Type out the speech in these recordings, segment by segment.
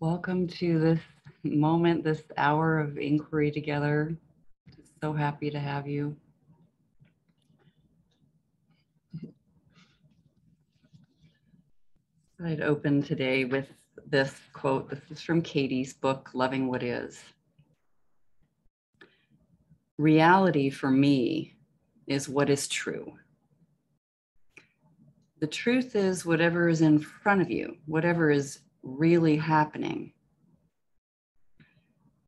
Welcome to this moment, this hour of inquiry together. So happy to have you. I'd open today with this quote. This is from Katie's book, Loving What Is. Reality for me is what is true. The truth is whatever is in front of you, whatever is really happening.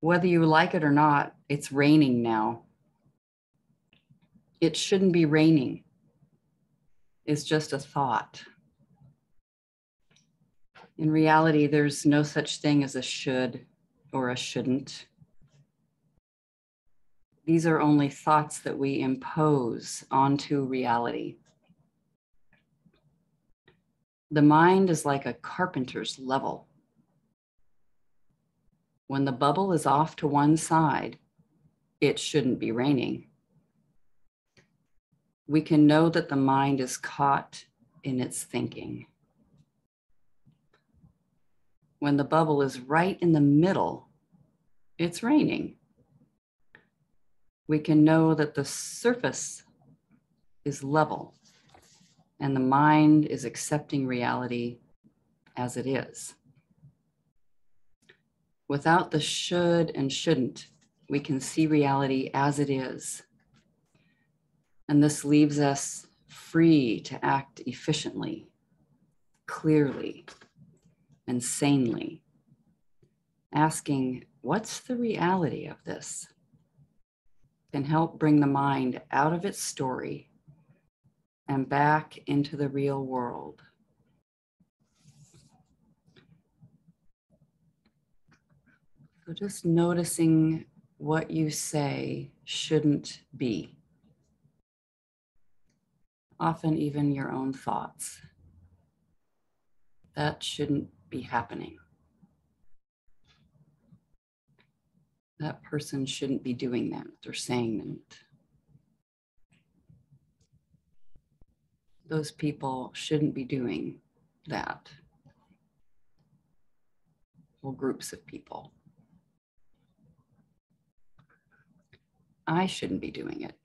Whether you like it or not, it's raining now. It shouldn't be raining. It's just a thought. In reality, there's no such thing as a should or a shouldn't. These are only thoughts that we impose onto reality. The mind is like a carpenter's level. When the bubble is off to one side, it shouldn't be raining. We can know that the mind is caught in its thinking. When the bubble is right in the middle, it's raining. We can know that the surface is level and the mind is accepting reality as it is. Without the should and shouldn't, we can see reality as it is. And this leaves us free to act efficiently, clearly, and sanely, asking, what's the reality of this? Can help bring the mind out of its story and back into the real world. So just noticing what you say shouldn't be. Often even your own thoughts. That shouldn't be happening. That person shouldn't be doing that or saying that. Those people shouldn't be doing that. Well, groups of people. I shouldn't be doing it.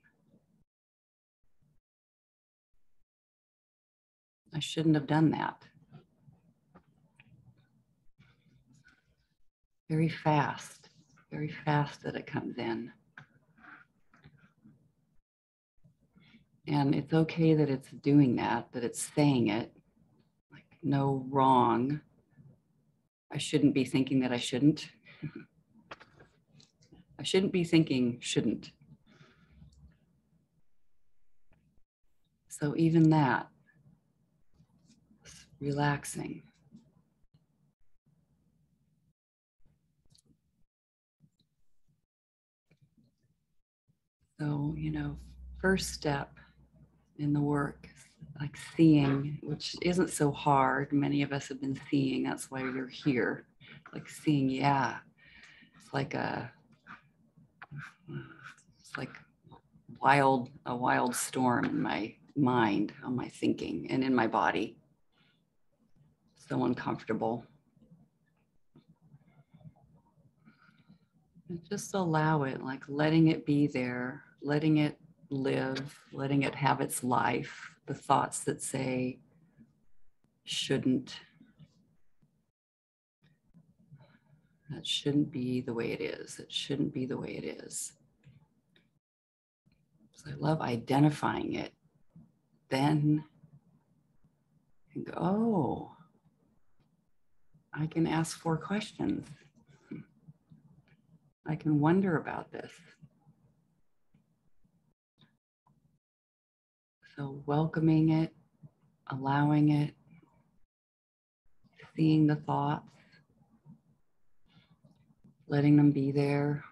I shouldn't have done that. Very fast that it comes in. And it's okay that it's doing that, that it's saying it, like no wrong. I shouldn't be thinking that I shouldn't. I shouldn't be thinking shouldn't. So even that, relaxing. So, you know, first step in the work is like seeing, which isn't so hard. Many of us have been seeing, that's why you're here. Like seeing, yeah, it's like a, it's like a wild storm in my mind, on my thinking and in my body. So uncomfortable. And just allow it, like letting it be there, letting it live, letting it have its life, the thoughts that say shouldn't. That shouldn't be the way it is. It shouldn't be the way it is. So I love identifying it. Then and go, oh, I can ask four questions. I can wonder about this. So welcoming it, allowing it, seeing the thoughts. Letting them be there,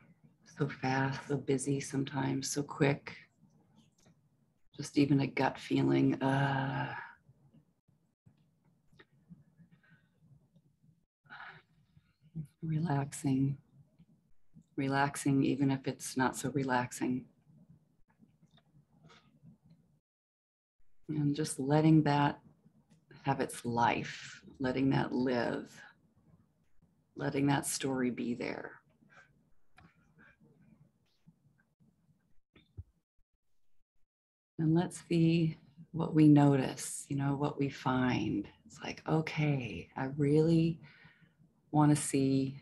so fast, so busy sometimes, so quick. Just even a gut feeling. Relaxing. Relaxing even if it's not so relaxing. And just letting that have its life, letting that live, letting that story be there. And let's see what we notice, you know, what we find. It's like, okay, I really want to see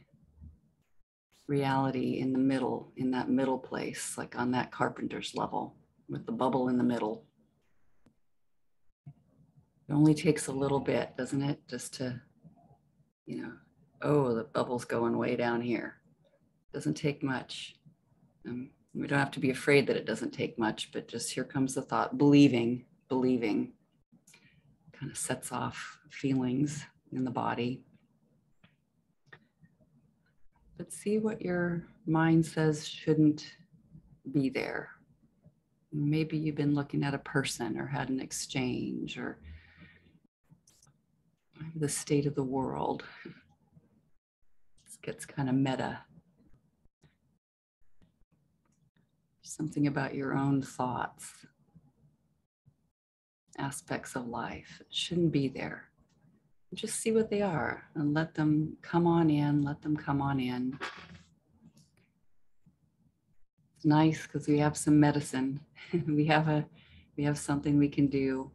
reality in the middle, in that middle place, like on that carpenter's level with the bubble in the middle. It only takes a little bit, doesn't it? Just to, you know, oh, the bubble's going way down here. It doesn't take much. We don't have to be afraid that it doesn't take much, but just here comes the thought, believing kind of sets off feelings in the body. But see what your mind says shouldn't be there. Maybe you've been looking at a person or had an exchange or the state of the world. This gets kind of meta. Something about your own thoughts, aspects of life. It shouldn't be there. Just see what they are and let them come on in, It's nice because we have some medicine. we have something we can do,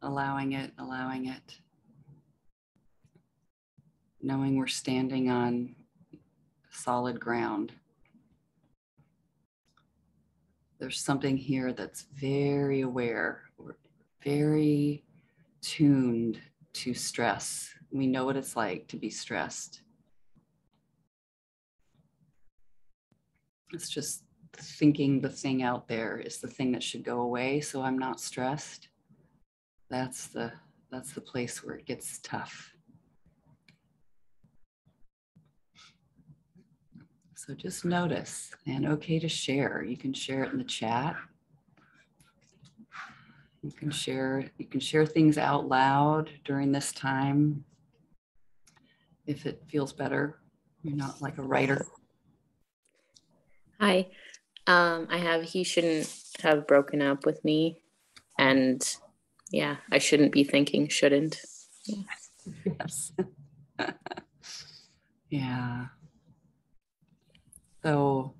allowing it, knowing we're standing on solid ground. There's something here that's very aware, very tuned to stress. We know what it's like to be stressed. It's just thinking the thing out there is the thing that should go away, so I'm not stressed. That's the place where it gets tough. So just notice, and okay to share. You can share it in the chat. You can share things out loud during this time if it feels better. You're not like a writer. Hi. I have, he shouldn't have broken up with me. And yeah, I shouldn't be thinking shouldn't. Yeah. Yes. Yeah. So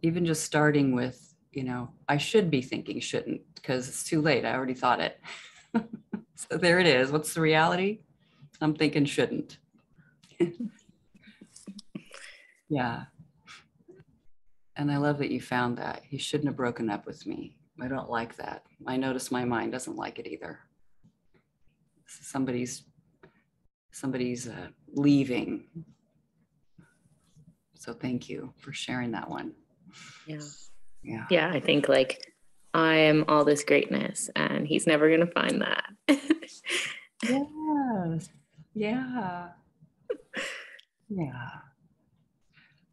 even just starting with, you know, I should be thinking shouldn't because it's too late. I already thought it. So there it is. What's the reality? I'm thinking shouldn't. Yeah. And I love that you found that. He shouldn't have broken up with me. I don't like that. I notice my mind doesn't like it either. Somebody's leaving. So thank you for sharing that one. Yeah. Yeah. Yeah, I think like I am all this greatness and he's never going to find that. Yes. Yeah. Yeah.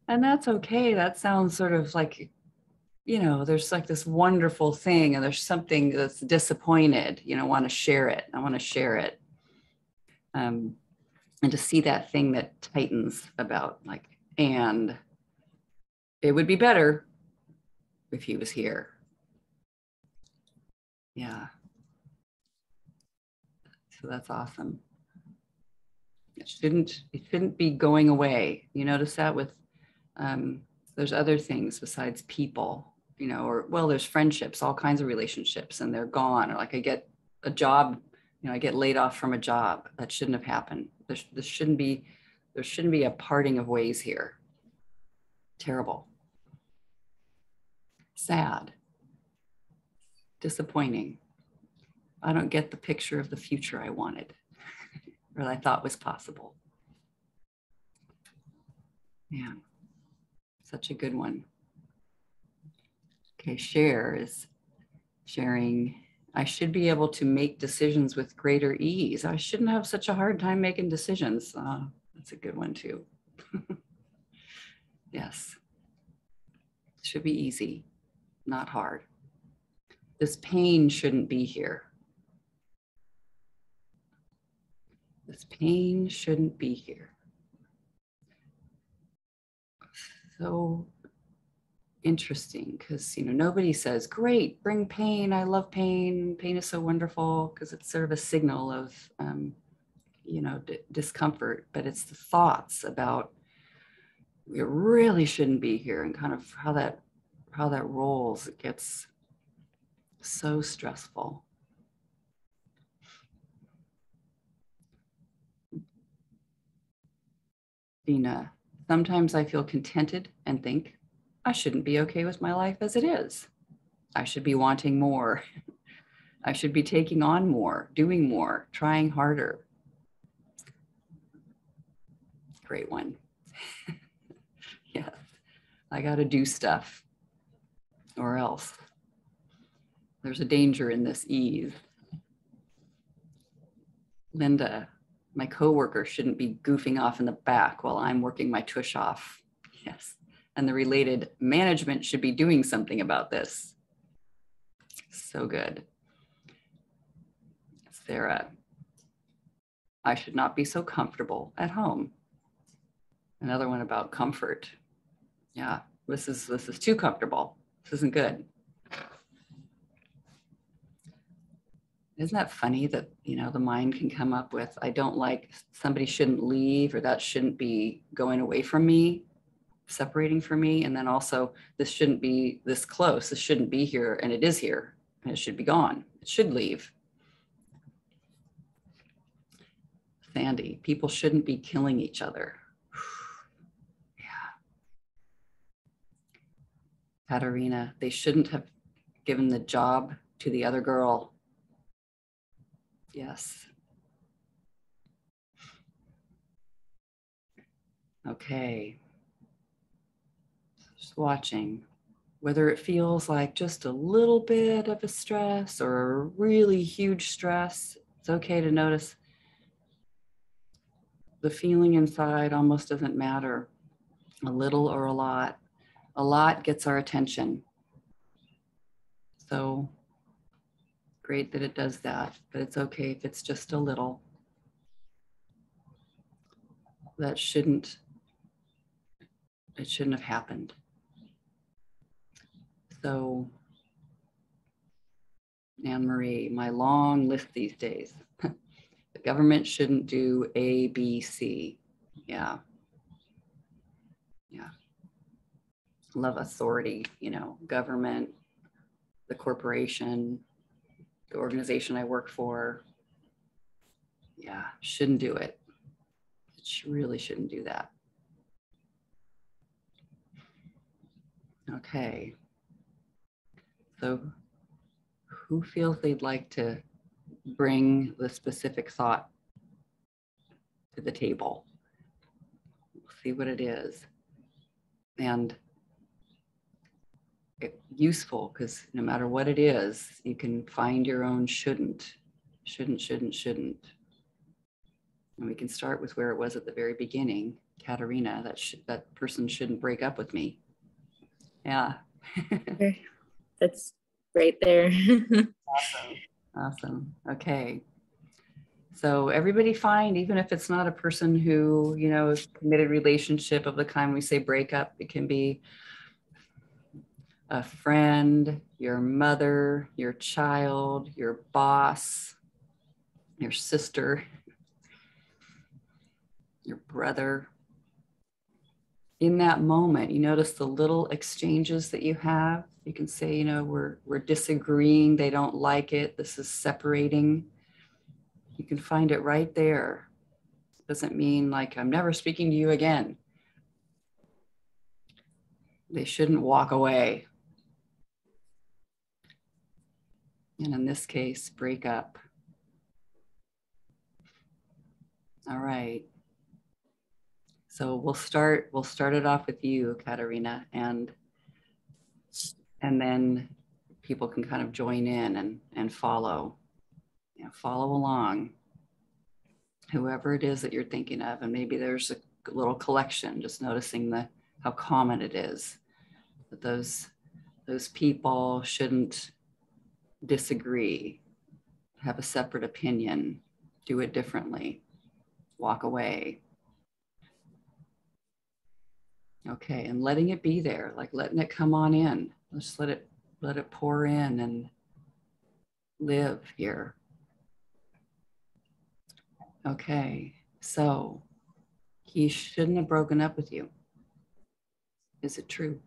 And that's okay. That sounds sort of like, you know, there's like this wonderful thing and there's something that's disappointed, you know, want to share it. I want to share it. And to see that thing that tightens about like, and it would be better if he was here. Yeah. So that's awesome. It shouldn't be going away. You notice that with, there's other things besides people, you know, or well, there's friendships, all kinds of relationships and they're gone. Or like I get a job, you know, I get laid off from a job. That shouldn't have happened. There shouldn't be a parting of ways here. Terrible. Sad, disappointing. I don't get the picture of the future I wanted or I thought was possible. Yeah, such a good one. Okay, share is sharing. I should be able to make decisions with greater ease. I shouldn't have such a hard time making decisions. That's a good one too. Yes, should be easy. Not hard. This pain shouldn't be here. This pain shouldn't be here. So interesting because, you know, nobody says, great, bring pain. I love pain. Pain is so wonderful, because it's sort of a signal of, you know, discomfort, but it's the thoughts about we really shouldn't be here and kind of how that rolls. It gets so stressful. Dina, sometimes I feel contented and think, I shouldn't be okay with my life as it is. I should be wanting more. I should be taking on more, doing more, trying harder. Great one. Yeah, I got to do stuff or else. There's a danger in this ease. Linda, my coworker shouldn't be goofing off in the back while I'm working my tush off. Yes. And the related management should be doing something about this. So good. Sarah, I should not be so comfortable at home. Another one about comfort. Yeah, this is too comfortable. This isn't good. Isn't that funny that, you know, the mind can come up with, I don't like, somebody shouldn't leave, or that shouldn't be going away from me, separating from me. And then also, this shouldn't be this close. This shouldn't be here, and it is here, and it should be gone. It should leave. Sandy, people shouldn't be killing each other. Yeah. Katarina, they shouldn't have given the job to the other girl. Yes. Okay. Just watching whether it feels like just a little bit of a stress or a really huge stress. It's okay to notice the feeling inside almost doesn't matter, a little or a lot. A lot gets our attention. So great that it does that, but it's okay if it's just a little. That shouldn't, it shouldn't have happened. So, Anne-Marie, my long list these days. The government shouldn't do A, B, C. Yeah. Yeah. Love authority, you know, government, the corporation, the organization I work for. Yeah, shouldn't do it. It really shouldn't do that. Okay. So who feels they'd like to bring the specific thought to the table? We'll see what it is. And it's useful, because no matter what it is, you can find your own shouldn't. And we can start with where it was at the very beginning. Katarina, that person shouldn't break up with me. Yeah. That's right there. Awesome. Okay. So everybody find, even if it's not a person who, you know, is committed relationship of the kind we say breakup, it can be a friend, your mother, your child, your boss, your sister, your brother. In that moment, you notice the little exchanges that you have. You can say, you know, we're disagreeing. They don't like it. This is separating. You can find it right there. It doesn't mean like, I'm never speaking to you again. They shouldn't walk away. And in this case, break up. All right. So we'll start it off with you, Katarina, and then people can kind of join in and follow, you know, follow along, whoever it is that you're thinking of. And maybe there's a little collection, just noticing how common it is that those people shouldn't disagree, have a separate opinion, do it differently, walk away. Okay, and letting it be there, like letting it come on in. Let's let it pour in and live here. Okay, so he shouldn't have broken up with you. Is it true?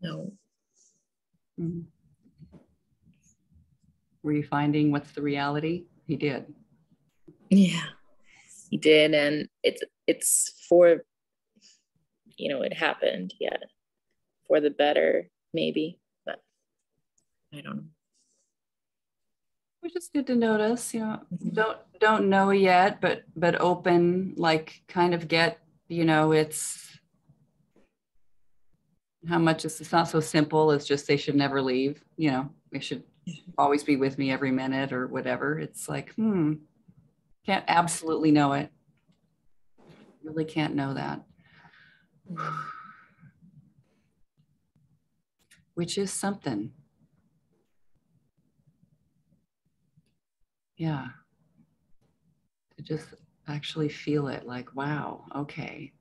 No. Mm-hmm. Were you finding what's the reality? He did. Yeah, he did, and it's for, you know, it happened, yeah, for the better, maybe, but I don't know. Which is good to notice, you know, mm-hmm. don't know yet, but open, like kind of get, you know, it's how much it's not so simple as just they should never leave, you know, they should always be with me every minute or whatever. It's like, can't absolutely know it. Really can't know that. Which is something. Yeah. To just actually feel it like, wow, okay.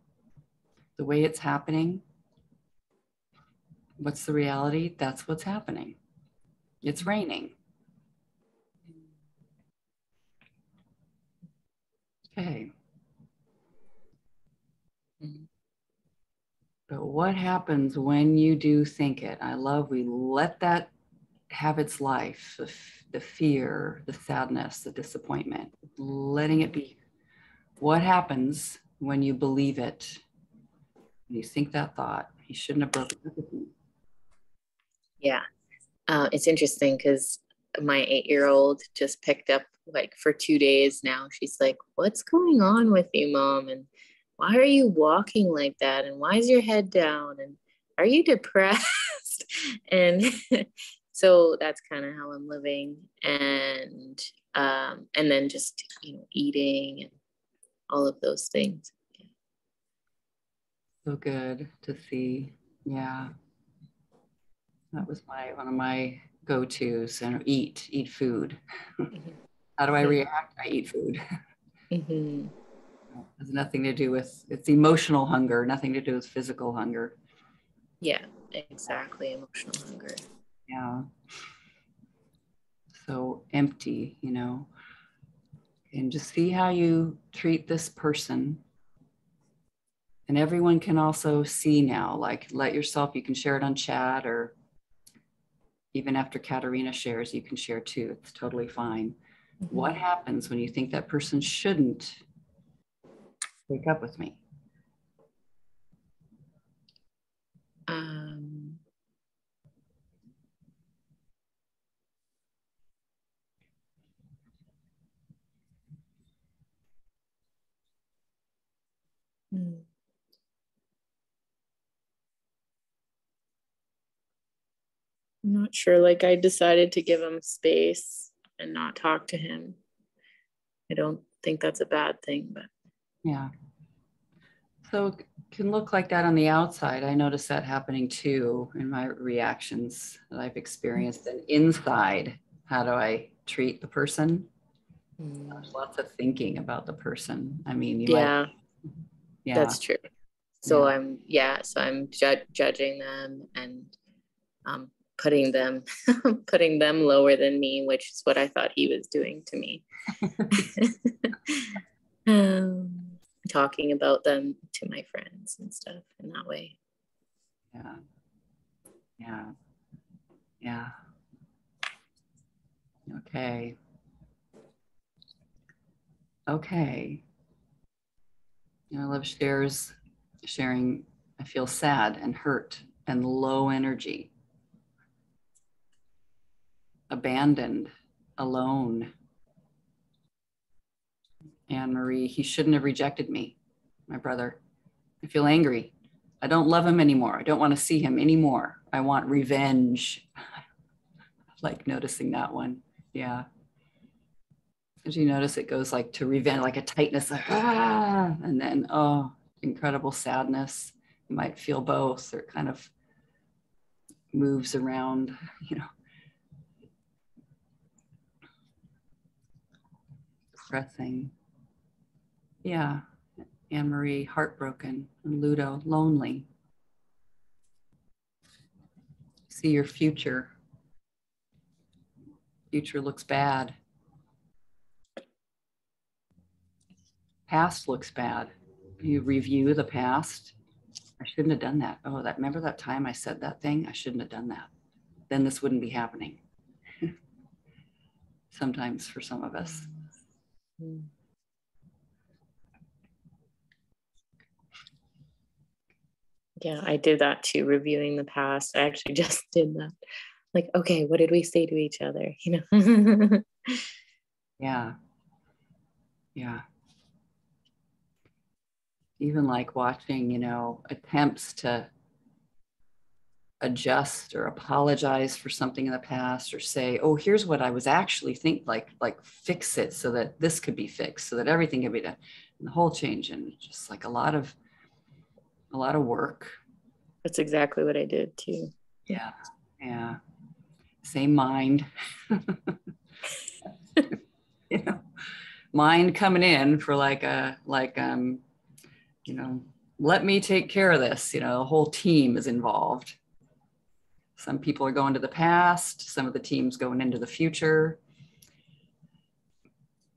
The way it's happening, what's the reality? That's what's happening. It's raining. Okay. But what happens when you do think it? We let that have its life, the fear, the sadness, the disappointment, letting it be. What happens when you believe it? You think that thought, he shouldn't have broken up with me. Yeah, it's interesting because my 8-year-old just picked up, like, for 2 days now, she's like, what's going on with you, Mom? And why are you walking like that? And why is your head down? And are you depressed? And so that's kind of how I'm living. And then just, you know, eating and all of those things. Yeah. So good to see. Yeah. That was one of my go-tos, and eat food. Mm-hmm. How do I react? I eat food. Mm-hmm. It has nothing to do with, it's emotional hunger, nothing to do with physical hunger. Yeah, exactly. Emotional hunger. Yeah. So empty, you know, and just see how you treat this person. And everyone can also see now, like, let yourself, you can share it on chat, or even after Katarina shares, you can share too. It's totally fine. Mm-hmm. What happens when you think that person shouldn't wake up with me? I'm not sure. Like, I decided to give him space and not talk to him. I don't think that's a bad thing, but yeah. So it can look like that on the outside. I noticed that happening too in my reactions that I've experienced. And inside, how do I treat the person? Mm. There's lots of thinking about the person. I mean, yeah, that's true. So yeah. I'm judging them and putting them lower than me, which is what I thought he was doing to me. Talking about them to my friends and stuff in that way. Yeah. Okay. I love sharing. I feel sad and hurt and low energy, abandoned, alone. Anne-Marie, he shouldn't have rejected me, my brother. I feel angry. I don't love him anymore. I don't want to see him anymore. I want revenge. Like noticing that one. Yeah. As you notice, it goes like to revenge, like a tightness, like, and then, incredible sadness. You might feel both, or it kind of moves around, you know. depressing. Yeah, Anne-Marie, heartbroken, and Ludo, lonely. See your future. Future looks bad. Past looks bad. You review the past. I shouldn't have done that. Oh, that, remember that time I said that thing? I shouldn't have done that. Then this wouldn't be happening. Sometimes for some of us. Yeah, I did that too, reviewing the past. I actually just did that. Like, okay, what did we say to each other? You know? Yeah. Yeah. Even like watching, you know, attempts to adjust or apologize for something in the past, or say, oh, here's what I was actually think, like fix it so that this could be fixed, so that everything could be done, and the whole change, and just like a lot of work. That's exactly what I did too. Yeah. Yeah. Same mind. You know, mind coming in for you know, let me take care of this. You know, the whole team is involved. Some people are going to the past, some of the team's going into the future,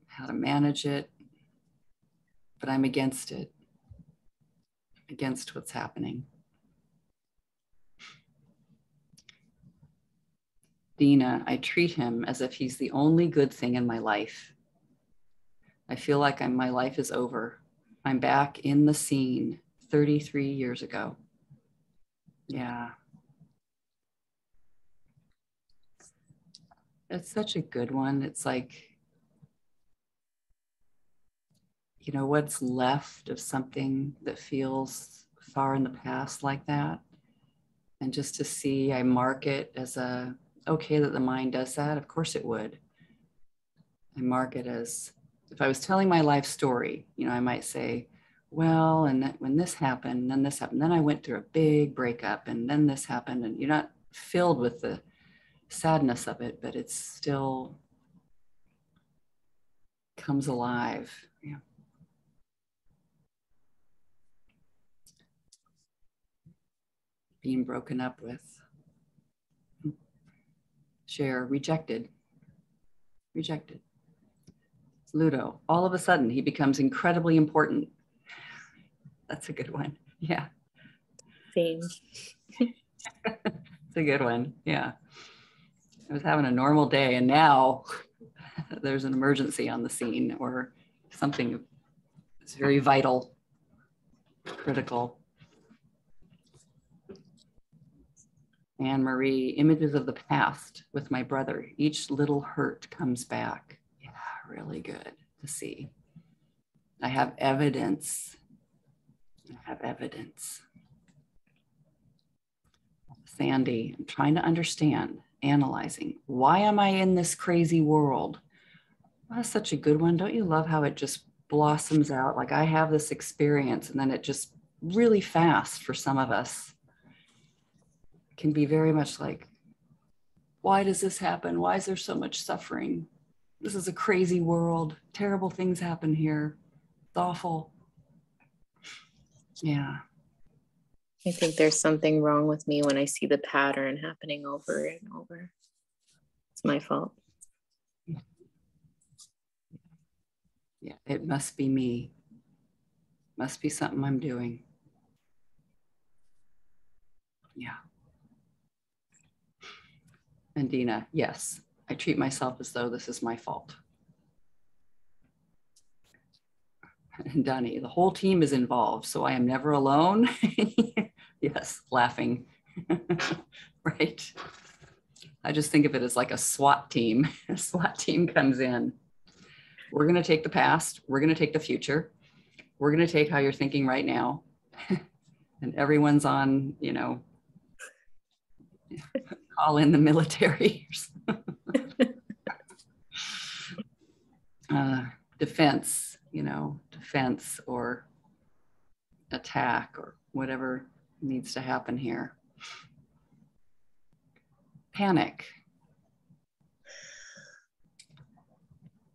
how to manage it. But I'm against it, against what's happening. Dina, I treat him as if he's the only good thing in my life. I feel like my life is over. I'm back in the scene 33 years ago. Yeah. That's such a good one. It's like, you know, what's left of something that feels far in the past like that. And just to see, I mark it as okay that the mind does that. Of course it would. I mark it as, if I was telling my life story, you know, I might say, well, and that when this happened, then I went through a big breakup, and then this happened, and you're not filled with the sadness of it, but it still comes alive. Yeah. Being broken up with. Share, rejected. Ludo, all of a sudden he becomes incredibly important. That's a good one. Yeah. Same. It's a good one. Yeah. I was having a normal day, and now there's an emergency on the scene, or something that's very vital, critical. Anne-Marie, images of the past with my brother. Each little hurt comes back. Really good to see. I have evidence. Sandy, I'm trying to understand, analyzing. Why am I in this crazy world? Well, that's such a good one. Don't you love how it just blossoms out? Like, I have this experience, and then it just really fast for some of us can be very much like, why does this happen? Why is there so much suffering? This is a crazy world. Terrible things happen here. It's awful. Yeah. I think there's something wrong with me when I see the pattern happening over and over. It's my fault. Yeah, it must be me. Must be something I'm doing. Yeah. And Dina, yes. I treat myself as though this is my fault. And Donnie, the whole team is involved, so I am never alone. Yes, laughing. Right. I just think of it as like a SWAT team. A SWAT team comes in. We're going to take the past. We're going to take the future. We're going to take how you're thinking right now. And everyone's on, you know, call in the military. Defense, you know, defense or attack or whatever needs to happen here. Panic.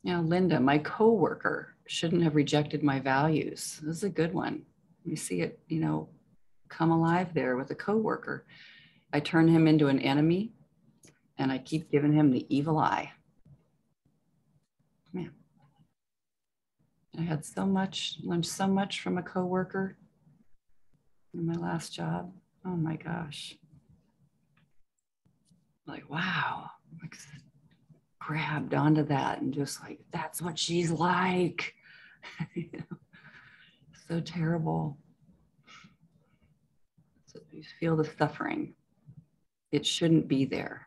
you know, Linda, my coworker shouldn't have rejected my values. This is a good one. We see it, you know, come alive there with a coworker. I turn him into an enemy and I keep giving him the evil eye. Man, I had so much, learned so much from a coworker in my last job. Oh my gosh. Like, wow. Like, grabbed onto that and just like, that's what she's like. You know? So terrible. So you feel the suffering. It shouldn't be there.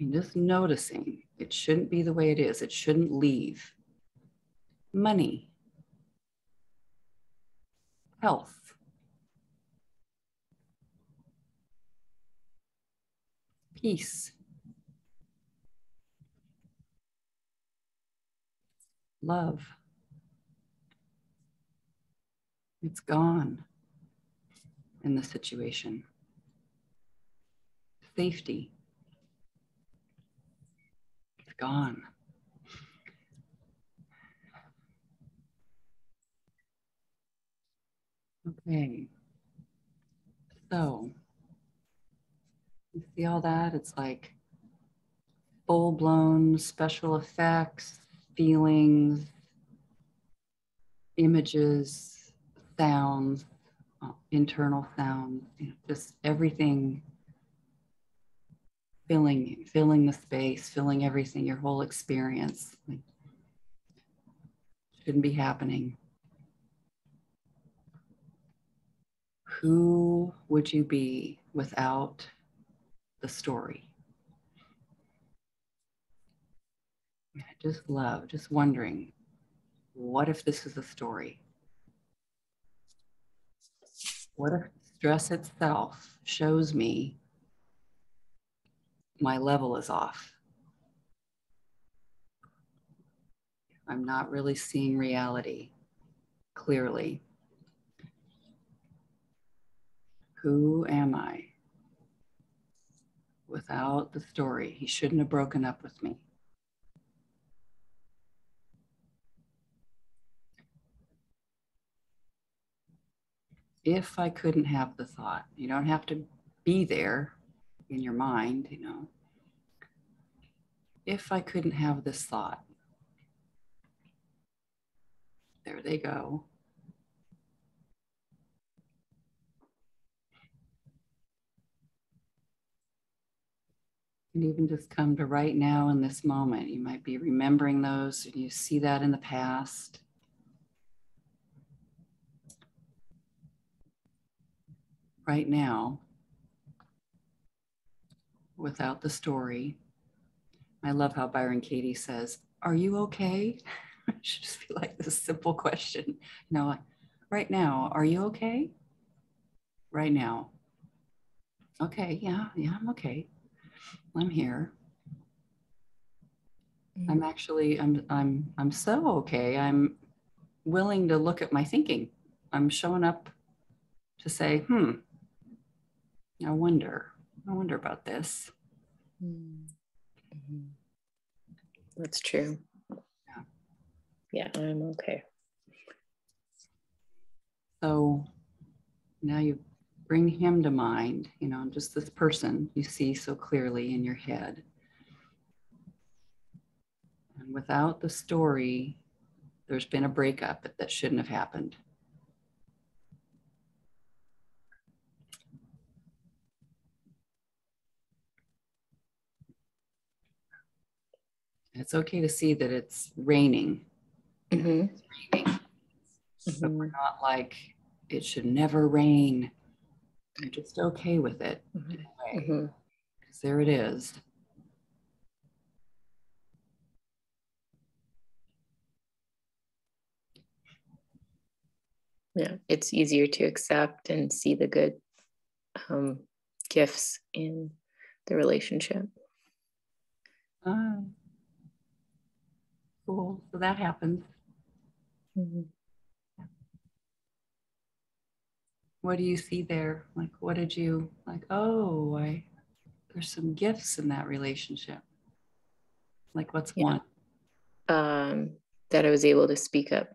And just noticing it shouldn't be the way it is. It shouldn't leave. Money. Health. Peace, love, it's gone in the situation, safety, it's gone. Okay, so you see all that? It's like full-blown special effects, feelings, images, sounds, internal sounds, you know, just everything filling the space, filling everything, your whole experience. Like, shouldn't be happening. Who would you be without the story? I just love, just wondering, what if this is a story? What if stress itself shows me my level is off? I'm not really seeing reality clearly. Who am I without the story? He shouldn't have broken up with me. If I couldn't have the thought, you don't have to be there in your mind, you know. If I couldn't have this thought, there they go. And even just come to right now in this moment. You might be remembering those and you see that in the past. Right now, without the story. I love how Byron Katie says, "Are you okay?" It should just be like this simple question. You know, like, right now, are you okay? Right now. Okay, yeah, I'm okay. I'm here. I'm actually, I'm so okay. I'm willing to look at my thinking. I'm showing up to say, I wonder about this. Mm-hmm. That's true. Yeah, I'm okay. So now you bring him to mind, you know, just this person you see so clearly in your head. And without the story, there's been a breakup that shouldn't have happened. It's okay to see that it's raining. Mm-hmm. It's raining. Mm-hmm. But we're not like, it should never rain. I'm just okay with it anyway, because there it is. Yeah, it's easier to accept and see the good gifts in the relationship. Cool. So that happens. Mm-hmm. What do you see there? Like, what did you like? Oh, I there's some gifts in that relationship. Like what's one? That I was able to speak up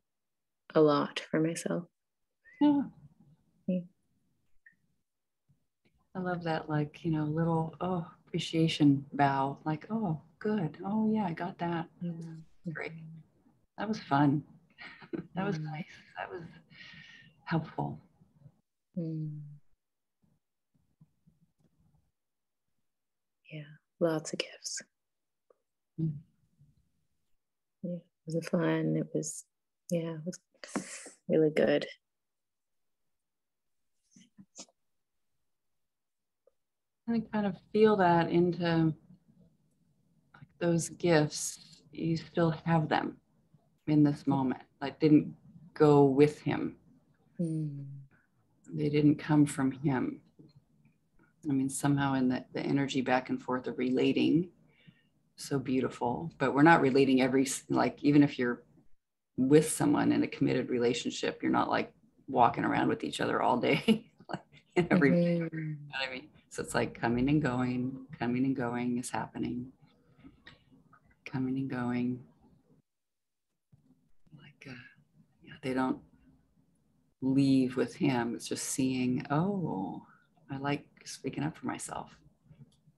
a lot for myself. Yeah. I love that, like, you know, little, appreciation bow. Like, oh, good. Oh, yeah, I got that. Mm-hmm. Great. That was fun. That was nice. That was helpful. Mm. Yeah, lots of gifts. Mm. Yeah, it was fun. It was really good. I kind of feel that into like those gifts, you still have them in this moment. Like didn't go with him. Mm. They didn't come from him. I mean, somehow in the energy back and forth of relating, so beautiful, but we're not relating even if you're with someone in a committed relationship, you're not like walking around with each other all day, like in every, you know what I mean? So it's like coming and going is happening. Coming and going. Like, they don't leave with him. It's just seeing, oh, I like speaking up for myself.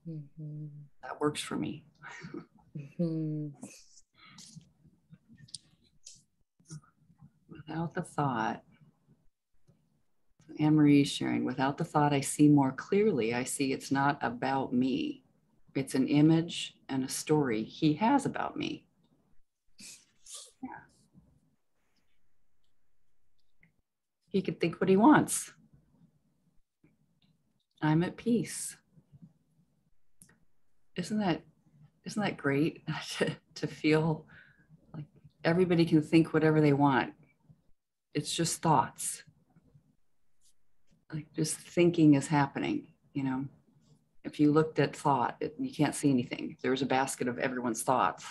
Mm-hmm. That works for me. Mm-hmm. Without the thought. Anne-Marie is sharing, without the thought, I see more clearly. I see it's not about me. It's an image and a story he has about me. Yeah. He can think what he wants. I'm at peace. Isn't that great to feel like everybody can think whatever they want. It's just thoughts. Like just thinking is happening, you know. If you looked at thought, you can't see anything. If there was a basket of everyone's thoughts,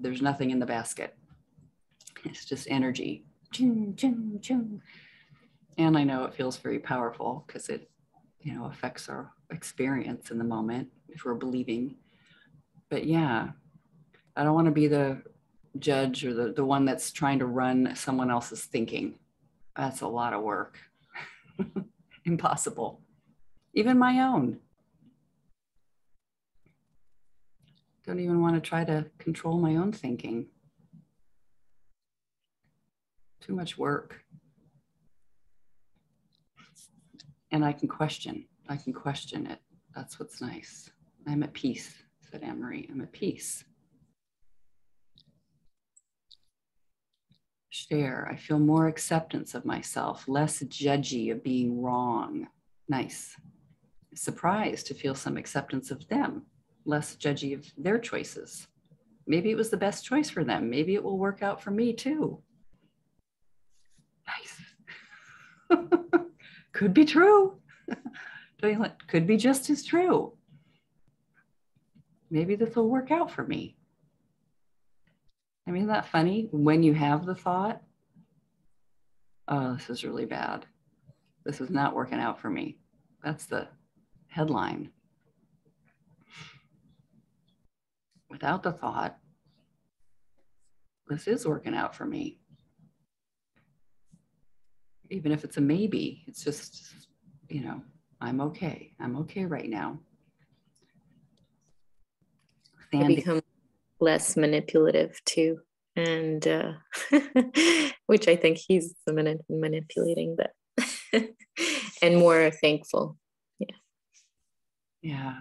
there's nothing in the basket. It's just energy. Ching, ching, ching. And I know it feels very powerful because it, you know, affects our experience in the moment if we're believing. But yeah, I don't want to be the judge or the one that's trying to run someone else's thinking. That's a lot of work. Impossible. Even my own. Don't even want to try to control my own thinking. Too much work. And I can question it. That's what's nice. I'm at peace, said Anne-Marie. I'm at peace. Share. I feel more acceptance of myself, less judgy of being wrong. Nice. Surprised to feel some acceptance of them, less judgy of their choices. Maybe it was the best choice for them. Maybe it will work out for me too. Nice. Could be true. Could be just as true. Maybe this will work out for me. I mean, isn't that funny? When you have the thought, oh, this is really bad. This is not working out for me. That's the headline. Without the thought, this is working out for me. Even if it's a maybe, it's just, you know, I'm okay. I'm okay right now. Become less manipulative too, and which I think he's manipulating that, and more thankful. Yeah.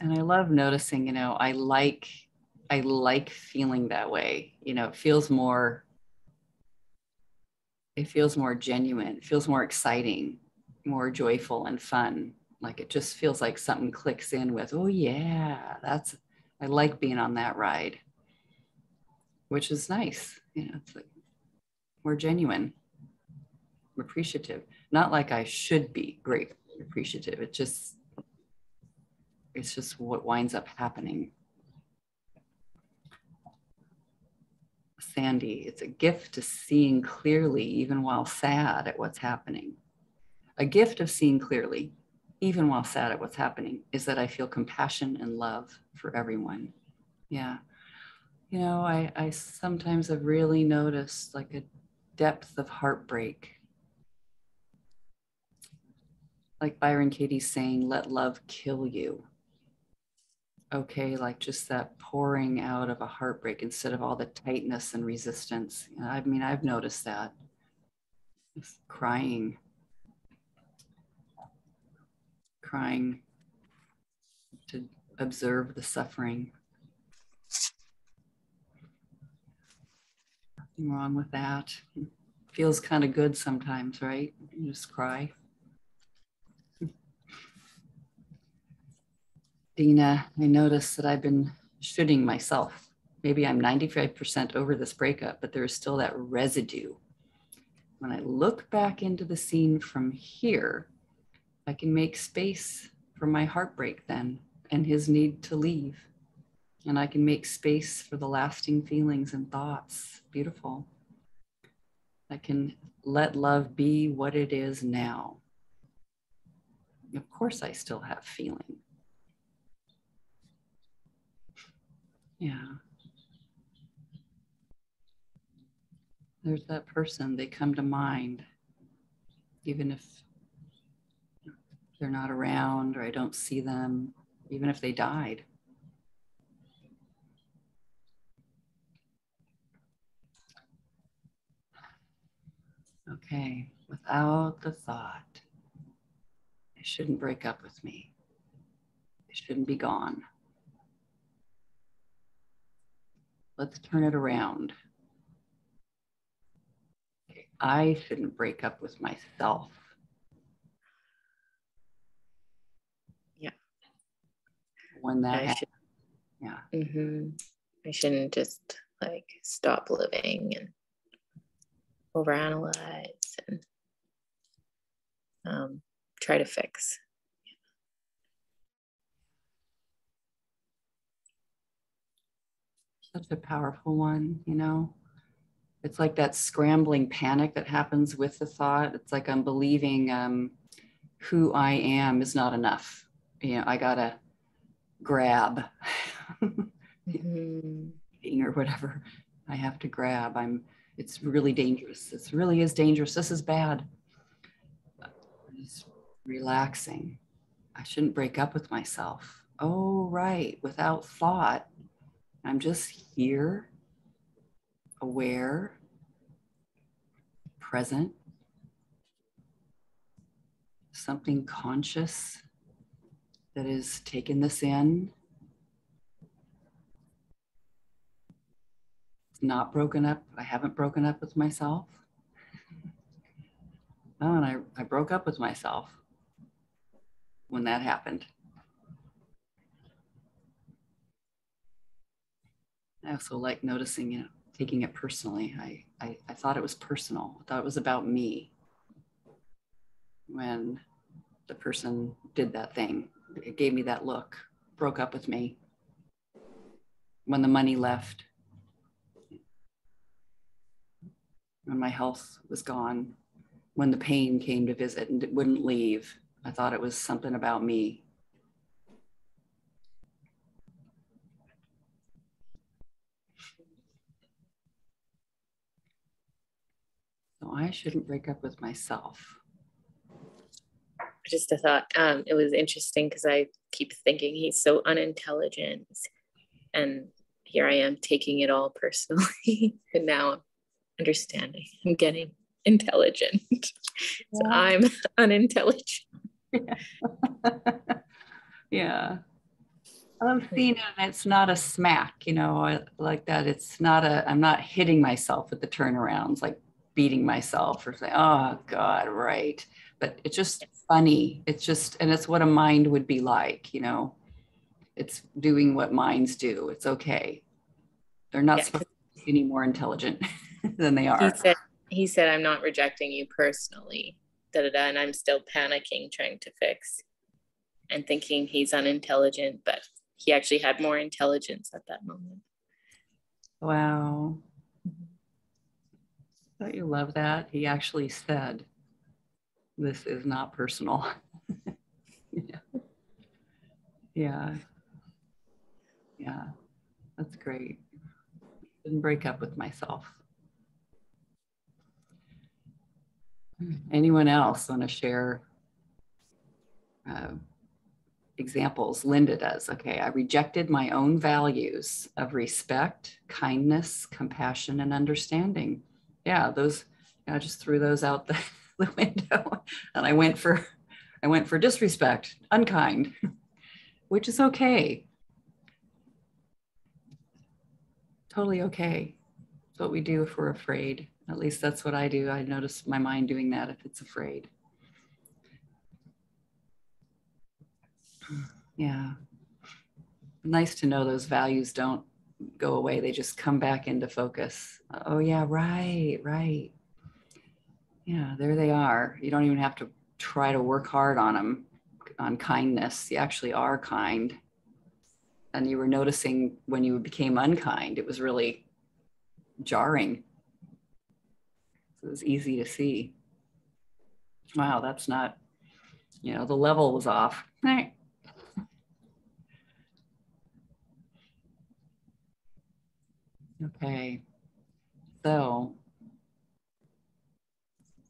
And I love noticing, you know, I like feeling that way. You know, it feels more genuine, it feels more exciting, more joyful and fun. Like it just feels like something clicks in with, oh yeah, I like being on that ride, which is nice. You know, it's like more genuine, appreciative. Not like I should be grateful, appreciative. It's just what winds up happening. Sandy, it's a gift to seeing clearly even while sad at what's happening. A gift of seeing clearly. even while sad at what's happening, is that I feel compassion and love for everyone. Yeah. You know, I sometimes have really noticed like a depth of heartbreak. Like Byron Katie saying, let love kill you. Okay, like just that pouring out of a heartbreak instead of all the tightness and resistance. You know, I mean, I've noticed that. Just crying to observe the suffering. Nothing wrong with that. Feels kind of good sometimes, right? You just cry. Dina, I noticed that I've been shoulding myself. Maybe I'm 95% over this breakup, but there's still that residue. When I look back into the scene from here, I can make space for my heartbreak then and his need to leave. And I can make space for the lasting feelings and thoughts. Beautiful. I can let love be what it is now. Of course, I still have feeling. Yeah. There's that person, they come to mind, even if they're not around or I don't see them, even if they died. Okay, without the thought, they shouldn't break up with me. They shouldn't be gone. Let's turn it around. Okay, I shouldn't break up with myself. When that happens. Yeah. Mm-hmm. I shouldn't just like stop living and overanalyze and try to fix. Such a powerful one, you know. It's like that scrambling panic that happens with the thought. It's like I'm believing who I am is not enough. You know, I gotta grab mm-hmm. or whatever I have to grab. It's really dangerous. This really is dangerous. This is bad. Just relaxing. I shouldn't break up with myself. Oh, right. Without thought, I'm just here, aware, present, something conscious that is taking this in. It's not broken up. I haven't broken up with myself. Oh, and I broke up with myself when that happened. I also like noticing it, taking it personally. I thought it was personal. I thought it was about me when the person did that thing. It gave me that look, broke up with me when the money left, when my health was gone, when the pain came to visit and it wouldn't leave. I thought it was something about me. So I shouldn't break up with myself. Just a thought. It was interesting because I keep thinking he's so unintelligent, and here I am taking it all personally, and now I'm understanding. I'm getting intelligent, yeah. So I'm unintelligent. Yeah, yeah. I'm seeing it. And it's not a smack, you know, like that. It's not a. I'm not hitting myself with the turnarounds, like beating myself or saying, "Oh God, right." But it's just funny. It's just, and it's what a mind would be like, you know, it's doing what minds do. It's okay. They're not supposed to be any more intelligent than they are. He said, I'm not rejecting you personally, da, da, da, and I'm still panicking, trying to fix and thinking he's unintelligent, but he actually had more intelligence at that moment. Wow. Don't you love that? He actually said, this is not personal. Yeah. Yeah. That's great. Didn't break up with myself. Anyone else want to share examples? Linda does. Okay. I rejected my own values of respect, kindness, compassion, and understanding. Yeah, those, I just threw those out the window, and I went for disrespect, unkind, which is okay. Totally okay. It's what we do if we're afraid. At least that's what I do. I notice my mind doing that if it's afraid. Yeah. Nice to know those values don't go away. They just come back into focus. Oh yeah, right. Yeah, there they are. You don't even have to try to work hard on them, on kindness. You actually are kind. And you were noticing when you became unkind, it was really jarring. So it was easy to see. Wow, that's not, you know, the level was off. Right. Okay, so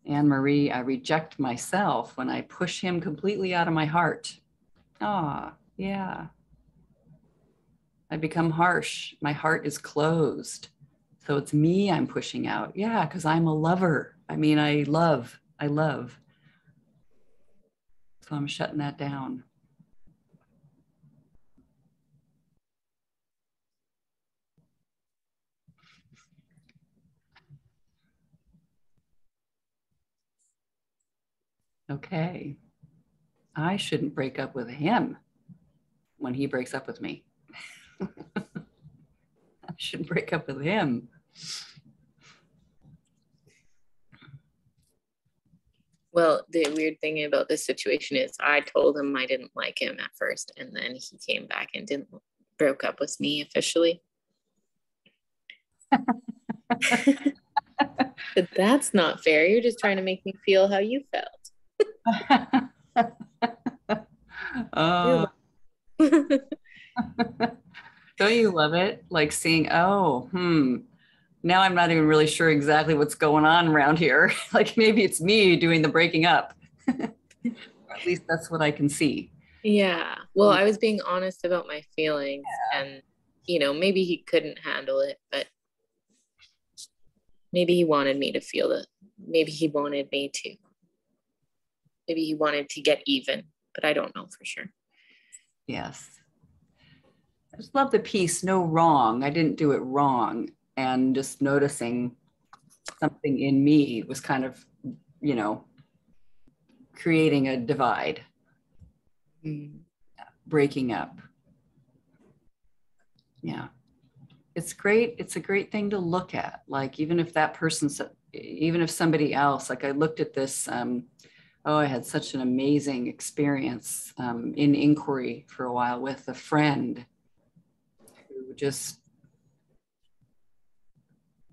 Anne-Marie, I reject myself when I push him completely out of my heart. Ah, yeah. I become harsh. My heart is closed. So it's me I'm pushing out. Yeah, because I'm a lover. I mean, I love. So I'm shutting that down. Okay. I shouldn't break up with him when he breaks up with me. I should break up with him. Well, the weird thing about this situation is I told him I didn't like him at first, and then he came back and broke up with me officially. But that's not fair. You're just trying to make me feel how you felt. Don't you love it? Like seeing, now I'm not even really sure exactly what's going on around here. Like maybe it's me doing the breaking up. At least that's what I can see. Yeah. Well, I was being honest about my feelings, and, you know, maybe he couldn't handle it, but maybe he wanted me to feel it. Maybe he wanted to get even, but I don't know for sure. Yes. I just love the piece, no wrong. I didn't do it wrong. And just noticing something in me was kind of, you know, creating a divide, breaking up. Yeah. It's great. It's a great thing to look at. Like, even if somebody else, like I looked at this, I had such an amazing experience in inquiry for a while with a friend who just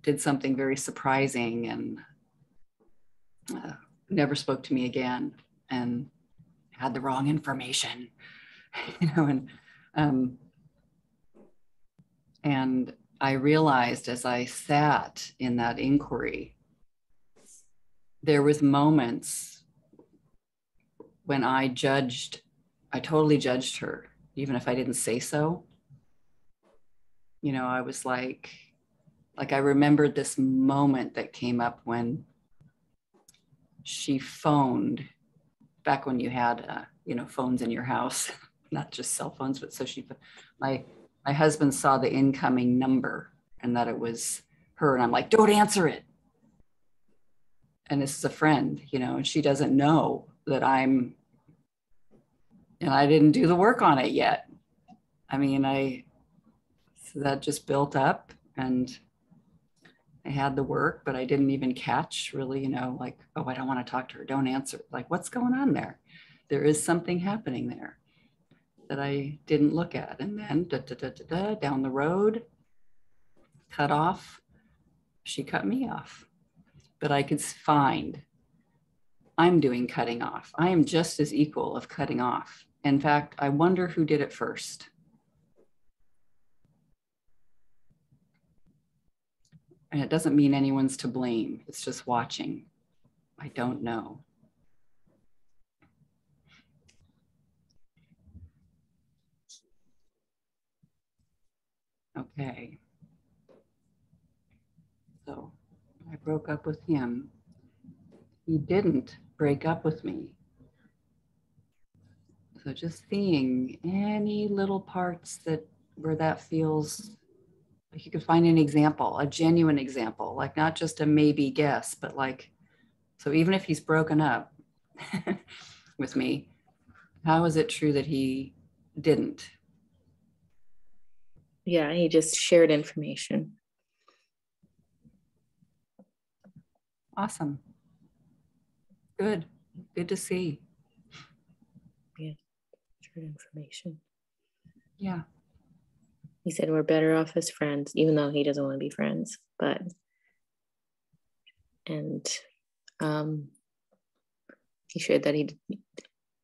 did something very surprising and never spoke to me again and had the wrong information, you know, and I realized as I sat in that inquiry, there was moments when I totally judged her, even if I didn't say so. You know, I was like I remembered this moment that came up when she phoned, back when you had, you know, phones in your house, not just cell phones, but so my husband saw the incoming number and that it was her, and I'm like, don't answer it. And this is a friend, you know, and she doesn't know that I didn't do the work on it yet. I mean, so that just built up, and I had the work, but I didn't even catch really, you know, like, oh, I don't want to talk to her. Don't answer. Like, what's going on there? There is something happening there that I didn't look at. And then down the road, cut off. She cut me off, but I could find I'm doing cutting off. I am just as equal of cutting off In fact, I wonder who did it first. And it doesn't mean anyone's to blame. It's just watching. I don't know. Okay. So I broke up with him. He didn't break up with me. So just seeing any little parts that where that feels like you could find an example, a genuine example, like not just a maybe guess, but like, so even if he's broken up with me, how is it true that he didn't? Yeah, he just shared information. Awesome. Good. Good to see. Yeah. Shared information. Yeah. He said we're better off as friends, even though he doesn't want to be friends, but, and he shared that he,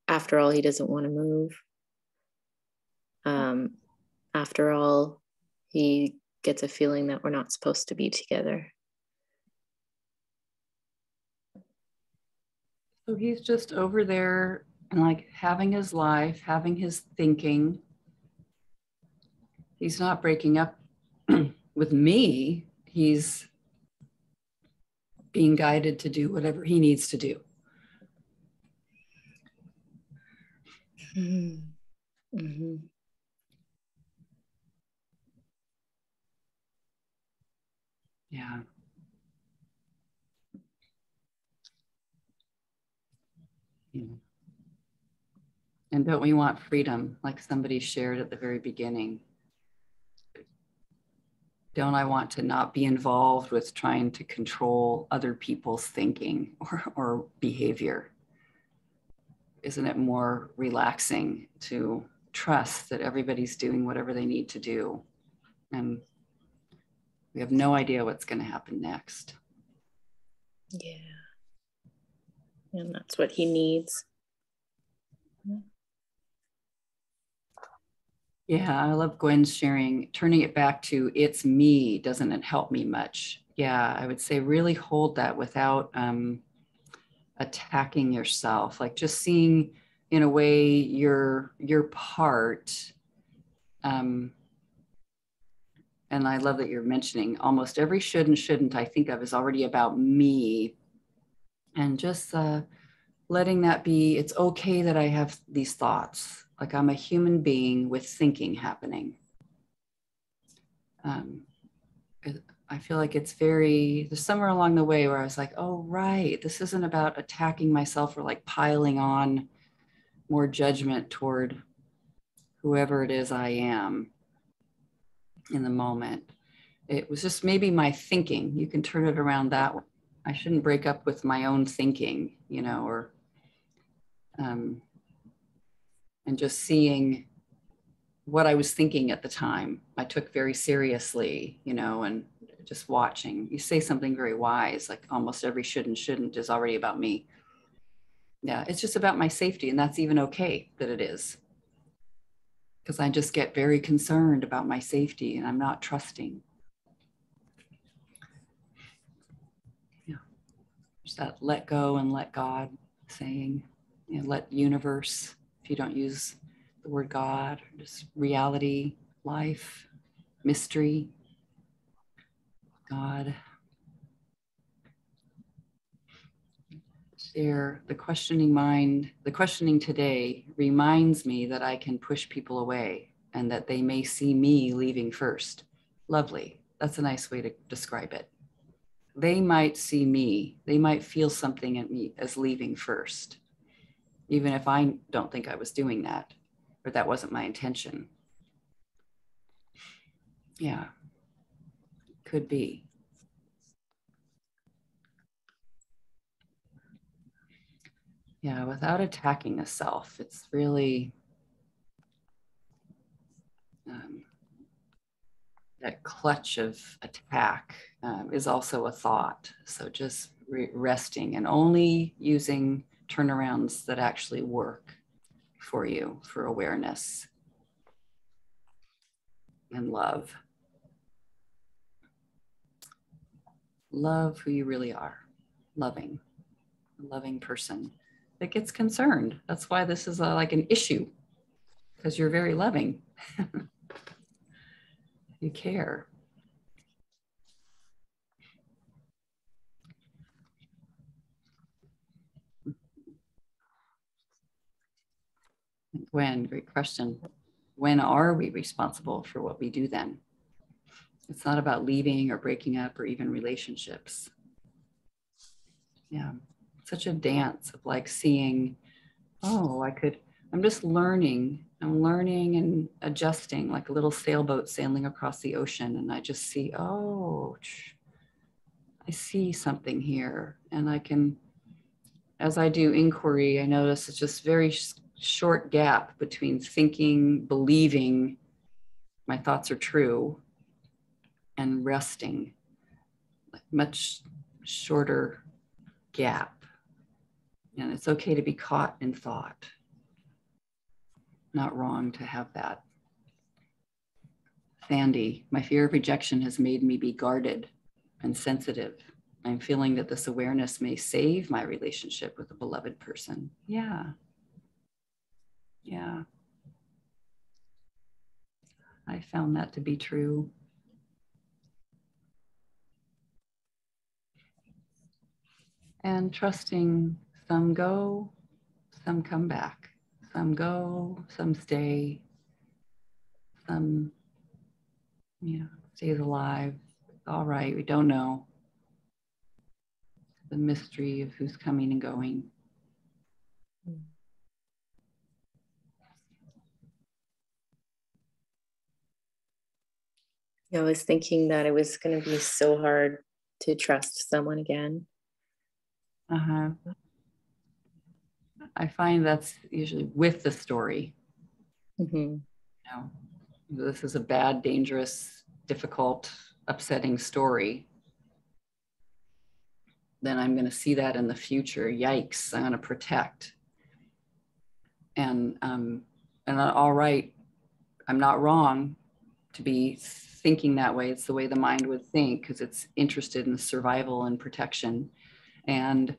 after all, he doesn't want to move. After all, he gets a feeling that we're not supposed to be together. So he's just over there and like having his life, having his thinking. He's not breaking up with me. He's being guided to do whatever he needs to do. Mm-hmm. Mm-hmm. Yeah. Yeah. And don't we want freedom, like somebody shared at the very beginning? Don't I want to not be involved with trying to control other people's thinking or behavior? Isn't it more relaxing to trust that everybody's doing whatever they need to do? And we have no idea what's going to happen next. Yeah. And that's what he needs. Yeah, I love Gwen's sharing, turning it back to it's me, doesn't it help me much? Yeah, I would say really hold that without attacking yourself, like just seeing in a way your part. And I love that you're mentioning almost every should and shouldn't I think of is already about me. And just letting that be, it's okay that I have these thoughts. Like I'm a human being with thinking happening. I feel like it's very, there's somewhere along the way where I was like, oh, right, this isn't about attacking myself or like piling on more judgment toward whoever it is I am. In the moment, it was just maybe my thinking. You can turn it around that way. I shouldn't break up with my own thinking, you know, or and just seeing what I was thinking at the time. I took very seriously, you know, and just watching. You say something very wise, like almost every should and shouldn't is already about me. Yeah, it's just about my safety, and that's even okay that it is. Because I just get very concerned about my safety and I'm not trusting. Yeah, just that let go and let God saying, you know, let universe, if you don't use the word God, just reality, life, mystery, God. There, the questioning mind, the questioning today reminds me that I can push people away and that they may see me leaving first. Lovely. That's a nice way to describe it. They might see me. They might feel something at me as leaving first, even if I don't think I was doing that or that wasn't my intention. Yeah, could be. Yeah, without attacking the self, it's really that clutch of attack is also a thought. So just resting and only using turnarounds that actually work for you for awareness and love. Love who you really are, loving, a loving person that gets concerned. That's why this is like an issue, because you're very loving. You care. Gwen, great question. When are we responsible for what we do then? It's not about leaving or breaking up or even relationships. Yeah, such a dance of like seeing, oh, I'm just learning. I'm learning and adjusting like a little sailboat sailing across the ocean. And I just see, oh, I see something here. And I can, as I do inquiry, I notice it's just very short gap between thinking, believing my thoughts are true, and resting, like much shorter gap. And it's okay to be caught in thought. Not wrong to have that. Sandy, my fear of rejection has made me be guarded and sensitive. I'm feeling that this awareness may save my relationship with a beloved person. Yeah. Yeah, I found that to be true. And trusting some go, some come back, some go, some stay, some, you know, stays alive. It's all right, we don't know. The mystery of who's coming and going. I was thinking that it was going to be so hard to trust someone again. I find that's usually with the story. You know, this is a bad, dangerous, difficult, upsetting story. Then I'm going to see that in the future. Yikes! I'm going to protect. And all right, I'm not wrong to be thinking that way. It's the way the mind would think because it's interested in survival and protection. And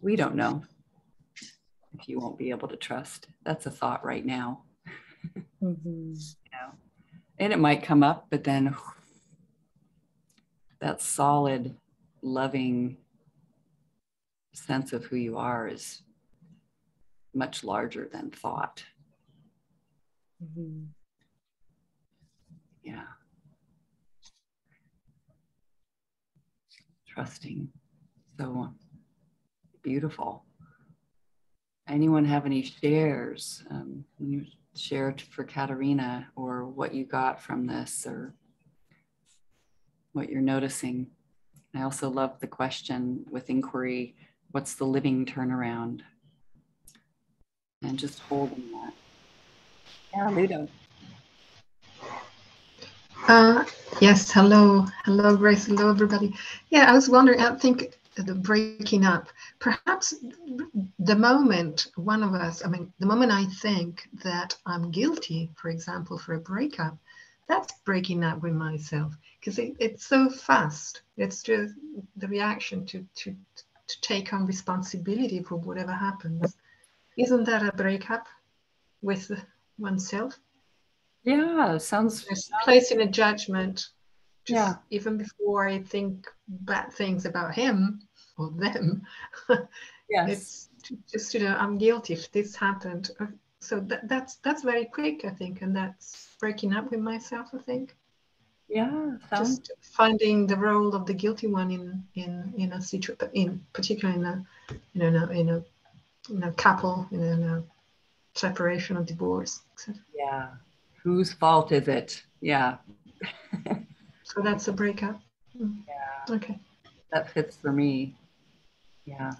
we don't know if you won't be able to trust. That's a thought right now. You know? And it might come up, but then that solid, loving sense of who you are is much larger than thought. Yeah. Trusting. So beautiful. Anyone have any shares? You share for Katerina or what you got from this or what you're noticing. I also love the question with inquiry, what's the living turnaround? And just holding that. Yeah, Ludo. Yes, hello. Hello, Grace. Hello, everybody. Yeah, I was wondering, I think the breaking up, perhaps the moment one of us, I mean, the moment I think that I'm guilty, for example, for a breakup, that's breaking up with myself because it's so fast. It's just the reaction to take on responsibility for whatever happens. Isn't that a breakup with oneself? Yeah, sounds placing a judgment. Just yeah, even before I think bad things about him or them. Yes, it's just, you know, I'm guilty if this happened. So that's very quick, I think, and that's breaking up with myself, I think. Yeah, just finding the role of the guilty one in a situation, in particular in a couple, in a separation or divorce, etc. Yeah. Whose fault is it? Yeah. So that's a breakup. Yeah. Okay. That fits for me. Yeah.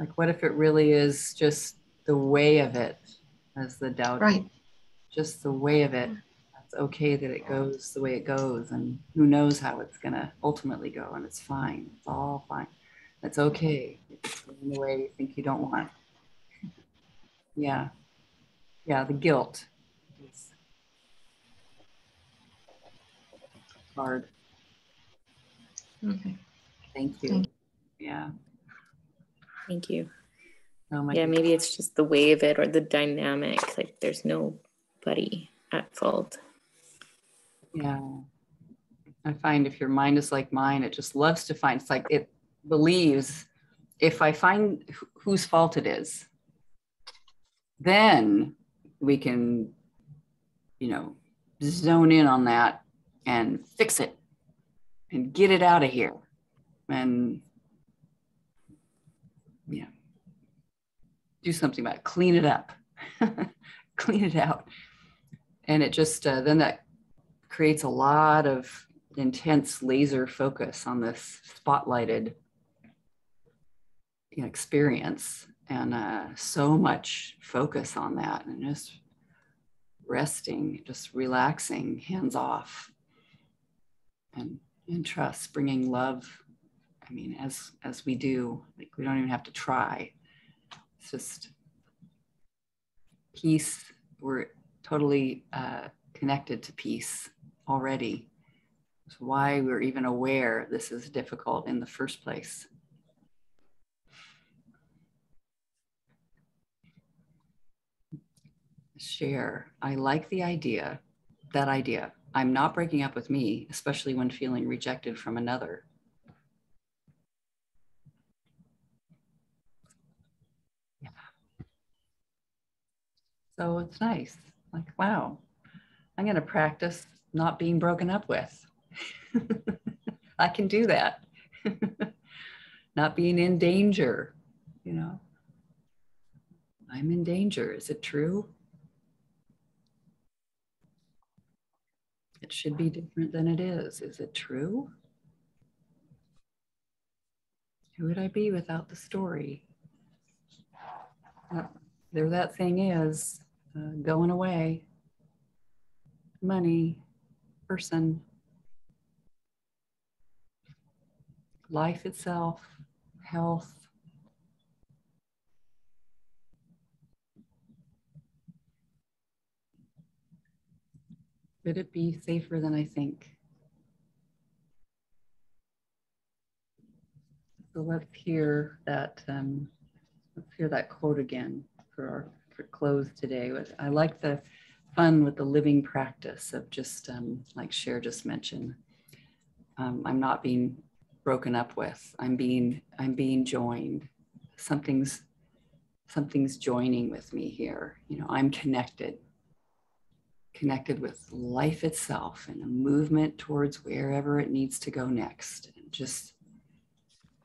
Like, what if it really is just the way of it, as the doubt? Right. Just the way of it. That's okay that it goes the way it goes, and who knows how it's gonna ultimately go, and it's fine. It's all fine. It's okay. It's going the way you think you don't want. Yeah. Yeah, the guilt. It's hard. Okay. Thank you. Thank you. Yeah. Thank you. Oh my goodness. Maybe it's just the way of it or the dynamic. Like there's nobody at fault. Yeah. I find if your mind is like mine, it just loves to find, it's like it believes if I find whose fault it is, then we can, you know, zone in on that and fix it and get it out of here. And yeah, do something about it, clean it up, clean it out. And it just, then that creates a lot of intense laser focus on this spotlighted experience, and so much focus on that, and just resting, just relaxing, hands off, and trust, bringing love. I mean, as we do, like we don't even have to try. It's just peace. We're totally connected to peace already. It's why we're even aware this is difficult in the first place. Share. I like the idea, that idea. I'm not breaking up with me, especially when feeling rejected from another. Yeah. So it's nice. Like, wow, I'm going to practice not being broken up with. I can do that. Not being in danger, you know. I'm in danger. Is it true? It should be different than it is. Is it true? Who would I be without the story? There that thing is, going away, money, person. Life itself, health. Could it be safer than I think? So let's hear that quote again for our close today. I like the fun with the living practice of just like Cher just mentioned. I'm not being broken up with. I'm being joined. Something's joining with me here. You know, I'm connected with life itself and a movement towards wherever it needs to go next. And just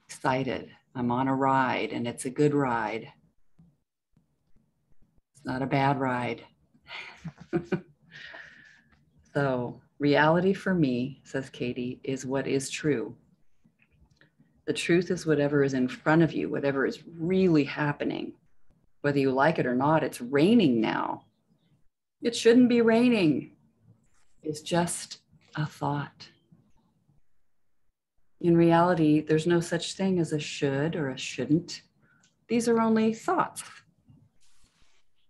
excited. I'm on a ride, and it's a good ride. It's not a bad ride. So, reality for me, says Katie, is what is true. The truth is whatever is in front of you, whatever is really happening, whether you like it or not. It's raining now. It shouldn't be raining. It's just a thought. In reality, there's no such thing as a should or a shouldn't. These are only thoughts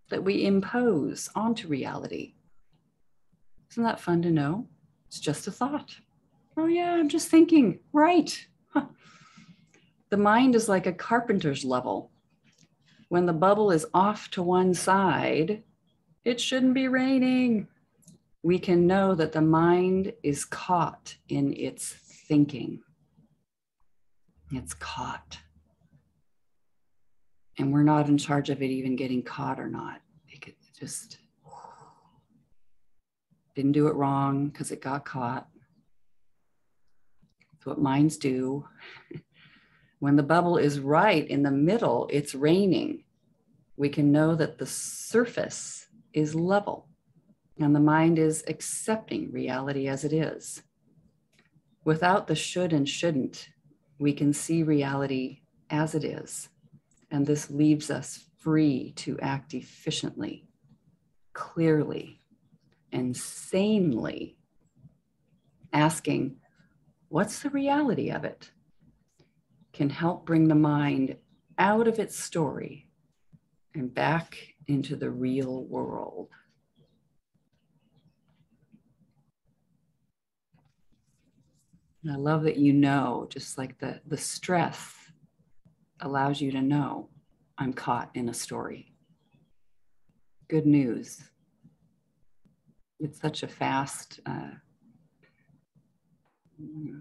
that we impose onto reality. Isn't that fun to know? It's just a thought. Oh yeah, I'm just thinking, right? Huh. The mind is like a carpenter's level. When the bubble is off to one side, it shouldn't be raining. We can know that the mind is caught in its thinking. It's caught. And we're not in charge of it even getting caught or not. It just didn't do it wrong because it got caught. That's what minds do. When the bubble is right in the middle, it's raining. We can know that the surface is level and the mind is accepting reality as it is. Without the should and shouldn't, we can see reality as it is. And this leaves us free to act efficiently, clearly, and sanely, asking, what's the reality of it? Can help bring the mind out of its story and back into the real world. And I love that, you know, just like the stress allows you to know I'm caught in a story. Good news. It's such a fast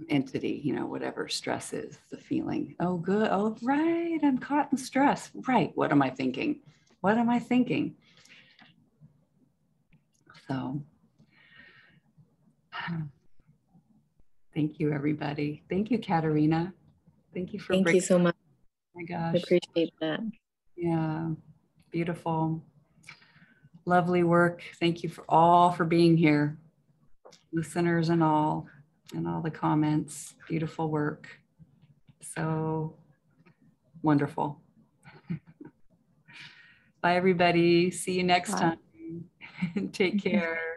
entity, you know, whatever stress is, the feeling. Oh, good. Oh, right. I'm caught in stress. Right. What am I thinking? What am I thinking? So thank you, everybody. Thank you, Katerina. Thank you for bringing. Thank you so much. Oh my gosh. I appreciate that. Yeah. Beautiful. Lovely work. Thank you all for being here, listeners and all the comments. Beautiful work. So wonderful. Bye, everybody. See you next time. Take care.